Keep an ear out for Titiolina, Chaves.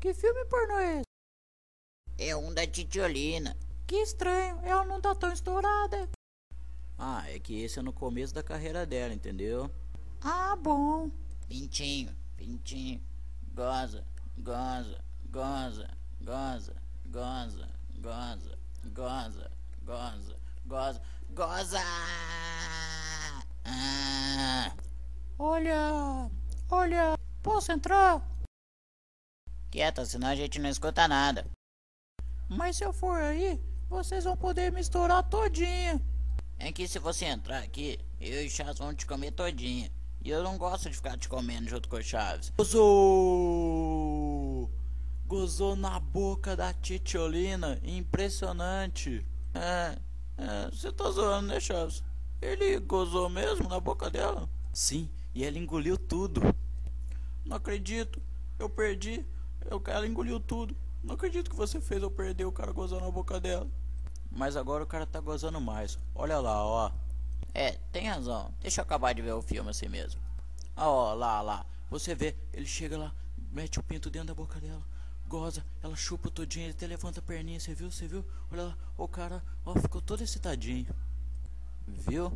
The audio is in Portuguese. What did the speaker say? Que filme pornô é esse? É um da Titiolina. Que estranho, ela não tá tão estourada. Ah, é que esse é no começo da carreira dela, entendeu? Ah, bom. Pintinho, pintinho. Goza, goza, goza, goza, goza, goza, goza, goza, goza, goza. Ah. Olha, olha, posso entrar? Quieta, senão a gente não escuta nada. Mas se eu for aí, vocês vão poder me estourar todinha. É que se você entrar aqui, eu e o Chaves vão te comer todinha. E eu não gosto de ficar te comendo junto com o Chaves. Gozou! Gozou na boca da Titiolina. Impressionante. Você tá zoando, né, Chaves? Ele gozou mesmo na boca dela? Sim, e ela engoliu tudo. Não acredito. Eu perdi. Ela engoliu tudo. Não acredito que você fez eu perder o cara gozando na boca dela. Mas agora o cara tá gozando mais. Olha lá, ó. É, tem razão. Deixa eu acabar de ver o filme assim mesmo. Ó, lá, lá. Você vê, ele chega lá, mete o pinto dentro da boca dela. Goza, ela chupa todinha, ele até levanta a perninha. Você viu, você viu? Olha lá, o cara, ó, ficou todo excitadinho. Viu?